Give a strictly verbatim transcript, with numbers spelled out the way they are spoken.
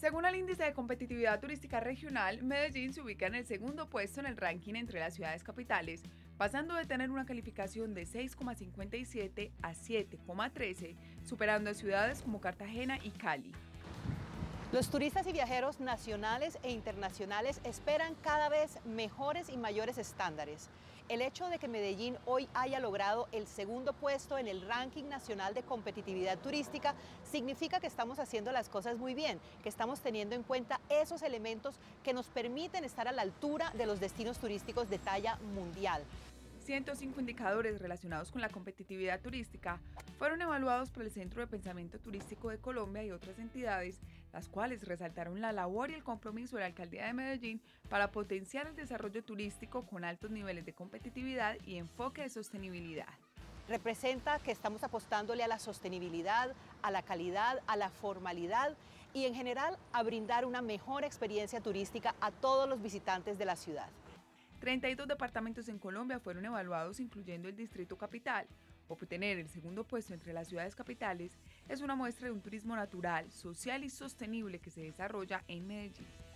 Según el Índice de Competitividad Turística Regional, Medellín se ubica en el segundo puesto en el ranking entre las ciudades capitales, pasando de tener una calificación de seis coma cincuenta y siete a siete coma trece, superando a ciudades como Cartagena y Cali. Los turistas y viajeros nacionales e internacionales esperan cada vez mejores y mayores estándares. El hecho de que Medellín hoy haya logrado el segundo puesto en el ranking nacional de competitividad turística significa que estamos haciendo las cosas muy bien, que estamos teniendo en cuenta esos elementos que nos permiten estar a la altura de los destinos turísticos de talla mundial. ciento cinco indicadores relacionados con la competitividad turística fueron evaluados por el Centro de Pensamiento Turístico de Colombia y otras entidades, las cuales resaltaron la labor y el compromiso de la Alcaldía de Medellín para potenciar el desarrollo turístico con altos niveles de competitividad y enfoque de sostenibilidad. Representa que estamos apostándole a la sostenibilidad, a la calidad, a la formalidad y en general a brindar una mejor experiencia turística a todos los visitantes de la ciudad. treinta y dos departamentos en Colombia fueron evaluados, incluyendo el Distrito Capital. Obtener el segundo puesto entre las ciudades capitales es una muestra de un turismo natural, social y sostenible que se desarrolla en Medellín.